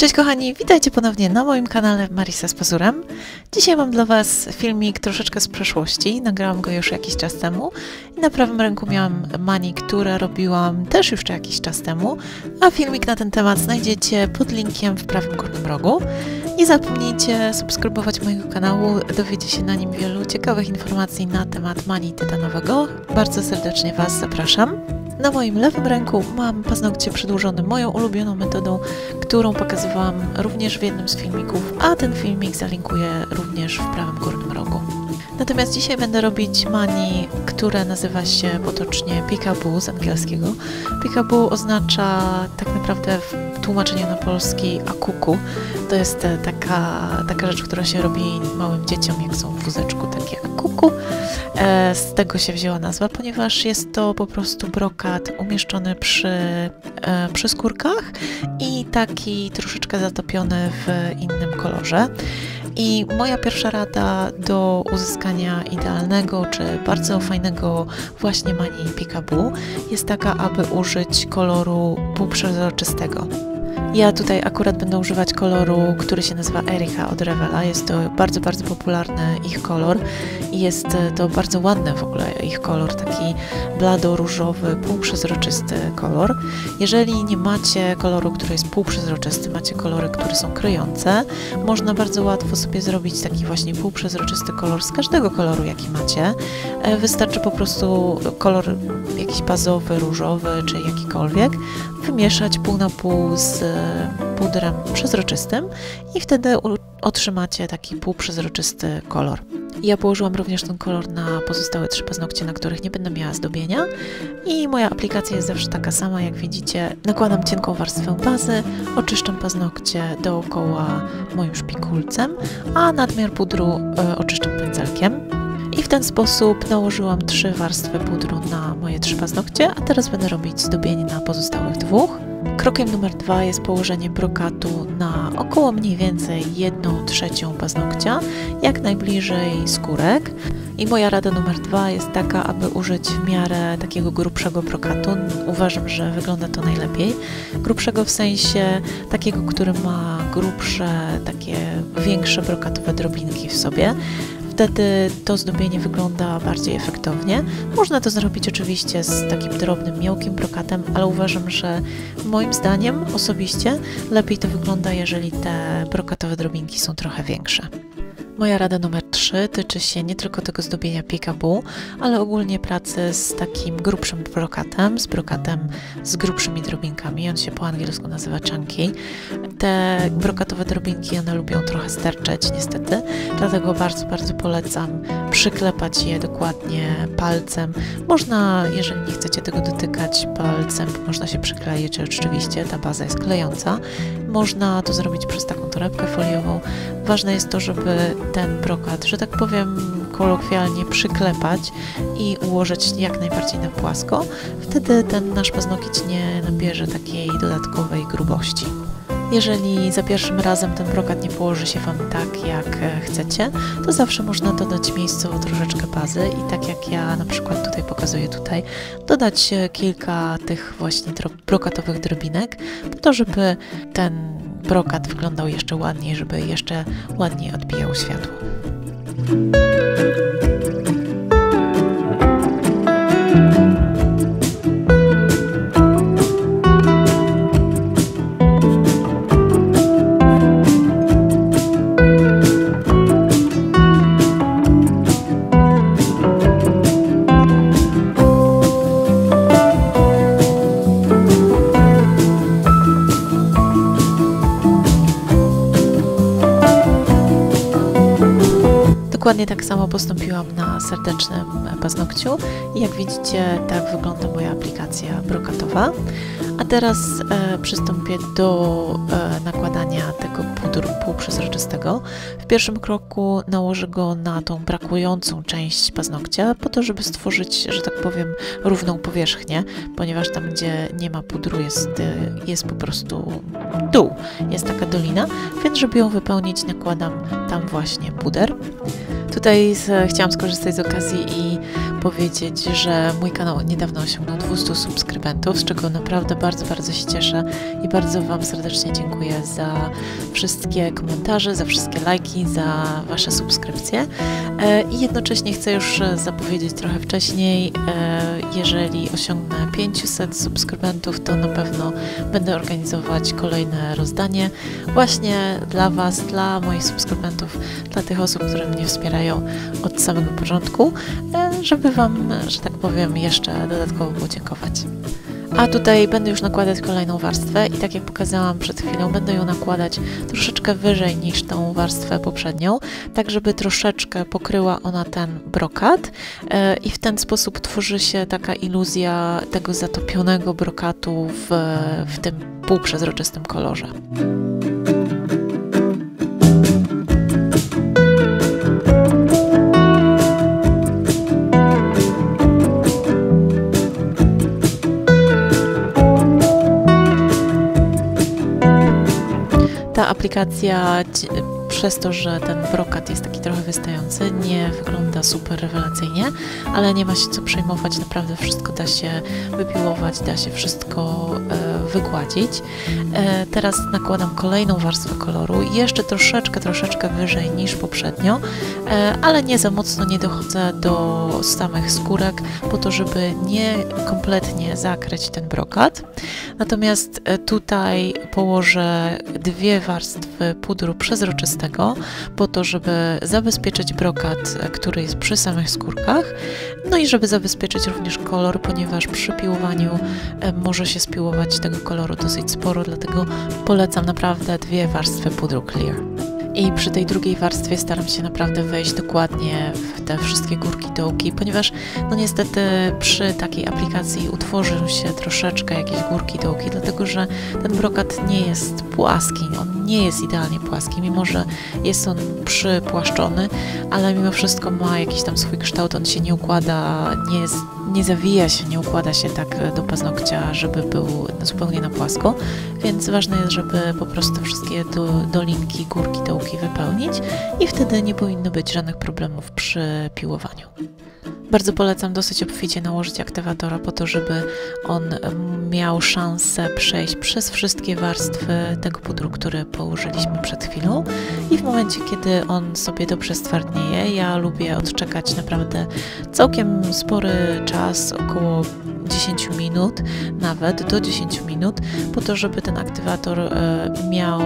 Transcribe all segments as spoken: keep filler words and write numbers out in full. Cześć kochani, witajcie ponownie na moim kanale Marisa z Pazurem. Dzisiaj mam dla Was filmik troszeczkę z przeszłości, nagrałam go już jakiś czas temu i na prawym ręku miałam mani, które robiłam też już jakiś czas temu, a filmik na ten temat znajdziecie pod linkiem w prawym górnym rogu. Nie zapomnijcie subskrybować mojego kanału, dowiecie się na nim wielu ciekawych informacji na temat mani tytanowego. Bardzo serdecznie Was zapraszam. Na moim lewym ręku mam paznokcie przedłużone moją ulubioną metodą, którą pokazywałam również w jednym z filmików, a ten filmik zalinkuję również w prawym górnym rogu. Natomiast dzisiaj będę robić mani, które nazywa się potocznie peekaboo z angielskiego. Peekaboo oznacza tak naprawdę w tłumaczeniu na polski akuku. To jest taka, taka rzecz, która się robi małym dzieciom, jak są w wózeczku, takie akuku. Z tego się wzięła nazwa, ponieważ jest to po prostu brokat umieszczony przy, przy skórkach i taki troszeczkę zatopiony w innym kolorze. I moja pierwsza rada do uzyskania idealnego czy bardzo fajnego właśnie mani peekaboo jest taka, aby użyć koloru półprzezroczystego. Ja tutaj akurat będę używać koloru, który się nazywa Erica od Revela. Jest to bardzo, bardzo popularny ich kolor i jest to bardzo ładny w ogóle ich kolor, taki blado-różowy, półprzezroczysty kolor. Jeżeli nie macie koloru, który jest półprzezroczysty, macie kolory, które są kryjące, można bardzo łatwo sobie zrobić taki właśnie półprzezroczysty kolor z każdego koloru, jaki macie. Wystarczy po prostu kolor jakiś bazowy, różowy czy jakikolwiek, wymieszać pół na pół z pudrem przezroczystym i wtedy otrzymacie taki półprzezroczysty kolor. Ja położyłam również ten kolor na pozostałe trzy paznokcie, na których nie będę miała zdobienia i moja aplikacja jest zawsze taka sama, jak widzicie. Nakładam cienką warstwę bazy, oczyszczam paznokcie dookoła moim szpikulcem, a nadmiar pudru y, oczyszczam pędzelkiem. I w ten sposób nałożyłam trzy warstwy pudru na moje trzy paznokcie, a teraz będę robić zdobienie na pozostałych dwóch. Krokiem numer dwa jest położenie brokatu na około mniej więcej jedną trzecią paznokcia, jak najbliżej skórek. I moja rada numer dwa jest taka, aby użyć w miarę takiego grubszego brokatu. Uważam, że wygląda to najlepiej. Grubszego w sensie takiego, który ma grubsze, takie większe brokatowe drobinki w sobie. Wtedy to zdobienie wygląda bardziej efektownie. Można to zrobić oczywiście z takim drobnym, miałkim brokatem, ale uważam, że moim zdaniem osobiście lepiej to wygląda, jeżeli te brokatowe drobinki są trochę większe. Moja rada numer trzy tyczy się nie tylko tego zdobienia peekaboo, ale ogólnie pracy z takim grubszym brokatem, z brokatem z grubszymi drobinkami. On się po angielsku nazywa chunky. Te brokatowe drobinki, one lubią trochę sterczeć niestety, dlatego bardzo, bardzo polecam przyklepać je dokładnie palcem. Można, jeżeli nie chcecie tego dotykać palcem, można się przykleić, oczywiście ta baza jest klejąca. Można to zrobić przez taką torebkę foliową. Ważne jest to, żeby ten brokat, że tak powiem kolokwialnie, przyklepać i ułożyć jak najbardziej na płasko. Wtedy ten nasz paznokieć nie nabierze takiej dodatkowej grubości. Jeżeli za pierwszym razem ten brokat nie położy się Wam tak, jak chcecie, to zawsze można dodać miejscowo troszeczkę bazy i tak jak ja na przykład tutaj pokazuję tutaj, dodać kilka tych właśnie brokatowych drobinek po to, żeby ten brokat wyglądał jeszcze ładniej, żeby jeszcze ładniej odbijał światło. Dokładnie tak samo postąpiłam na serdecznym paznokciu i jak widzicie, tak wygląda moja aplikacja brokatowa. A teraz e, przystąpię do e, nakładania tego pudru półprzezroczystego. W pierwszym kroku nałożę go na tą brakującą część paznokcia po to, żeby stworzyć, że tak powiem, równą powierzchnię, ponieważ tam, gdzie nie ma pudru, jest, jest po prostu dół, jest taka dolina, więc żeby ją wypełnić, nakładam tam właśnie puder. Tutaj z, chciałam skorzystać z okazji i powiedzieć, że mój kanał niedawno osiągnął dwieście subskrybentów, z czego naprawdę bardzo, bardzo się cieszę i bardzo Wam serdecznie dziękuję za wszystkie komentarze, za wszystkie lajki, za Wasze subskrypcje. I jednocześnie chcę już zapowiedzieć trochę wcześniej, jeżeli osiągnę pięćset subskrybentów, to na pewno będę organizować kolejne rozdanie właśnie dla Was, dla moich subskrybentów, dla tych osób, które mnie wspierają od samego początku, żeby Wam, że tak powiem, jeszcze dodatkowo podziękować. A tutaj będę już nakładać kolejną warstwę i tak jak pokazałam przed chwilą, będę ją nakładać troszeczkę wyżej niż tą warstwę poprzednią, tak żeby troszeczkę pokryła ona ten brokat i w ten sposób tworzy się taka iluzja tego zatopionego brokatu w, w tym półprzezroczystym kolorze. Ta aplikacja, przez to, że ten brokat jest taki trochę wystający, nie wygląda super rewelacyjnie, ale nie ma się co przejmować, naprawdę wszystko da się wypiłować, da się wszystko e, wygładzić. E, teraz nakładam kolejną warstwę koloru, jeszcze troszeczkę, troszeczkę wyżej niż poprzednio, e, ale nie za mocno, nie dochodzę do samych skórek, po to, żeby nie kompletnie zakryć ten brokat. Natomiast tutaj położę dwie warstwy pudru przezroczystego, po to, żeby zabezpieczyć brokat, który jest przy samych skórkach, no i żeby zabezpieczyć również kolor, ponieważ przy piłowaniu może się spiłować tego koloru dosyć sporo, dlatego polecam naprawdę dwie warstwy pudru Clear. I przy tej drugiej warstwie staram się naprawdę wejść dokładnie w te wszystkie górki, dołki, ponieważ no niestety przy takiej aplikacji utworzą się troszeczkę jakieś górki, dołki, dlatego że ten brokat nie jest płaski, on nie jest idealnie płaski, mimo że jest on przypłaszczony, ale mimo wszystko ma jakiś tam swój kształt, on się nie układa, nie jest, nie zawija się, nie układa się tak do paznokcia, żeby był zupełnie na płasko, więc ważne jest, żeby po prostu wszystkie do, dolinki, górki, dołki wypełnić i wtedy nie powinno być żadnych problemów przy piłowaniu. Bardzo polecam dosyć obficie nałożyć aktywatora po to, żeby on miał szansę przejść przez wszystkie warstwy tego pudru, który położyliśmy przed chwilą i w momencie, kiedy on sobie dobrze stwardnieje, ja lubię odczekać naprawdę całkiem spory czas, około dziesięć minut, nawet do dziesięć minut, po to, żeby ten aktywator miał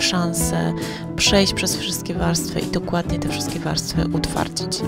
szansę przejść przez wszystkie warstwy i dokładnie te wszystkie warstwy utwardzić.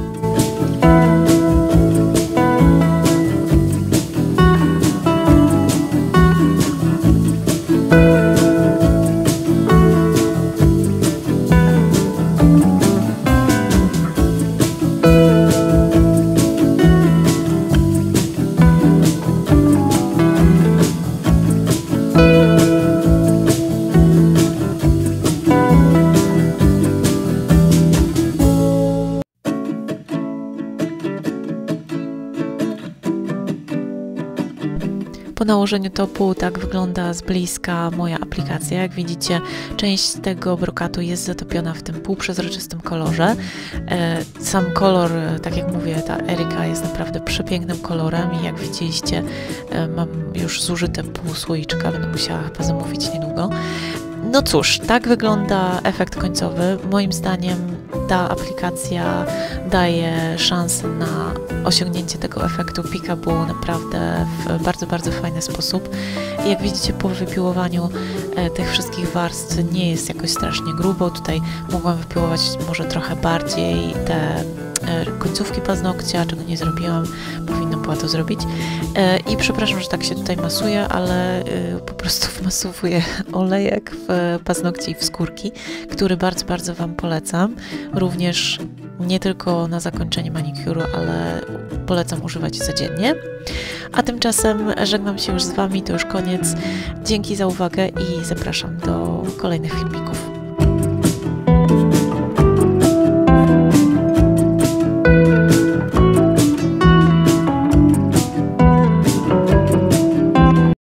Po nałożeniu topu tak wygląda z bliska moja aplikacja. Jak widzicie, część tego brokatu jest zatopiona w tym półprzezroczystym kolorze. Sam kolor, tak jak mówię, ta Erica jest naprawdę przepięknym kolorem i jak widzieliście, mam już zużyte pół słoiczka, będę musiała chyba zamówić niedługo. No cóż, tak wygląda efekt końcowy. Moim zdaniem ta aplikacja daje szansę na osiągnięcie tego efektu peekaboo naprawdę w bardzo, bardzo fajny sposób. Jak widzicie, po wypiłowaniu tych wszystkich warstw nie jest jakoś strasznie grubo. Tutaj mogłam wypiłować może trochę bardziej te końcówki paznokcia, czego nie zrobiłam, powinna była to zrobić. I przepraszam, że tak się tutaj masuję, ale po prostu wmasowuję olejek w paznokcie i w skórki, który bardzo, bardzo Wam polecam. Również nie tylko na zakończenie manikuru, ale polecam używać codziennie. A tymczasem żegnam się już z Wami, to już koniec. Dzięki za uwagę i zapraszam do kolejnych filmików.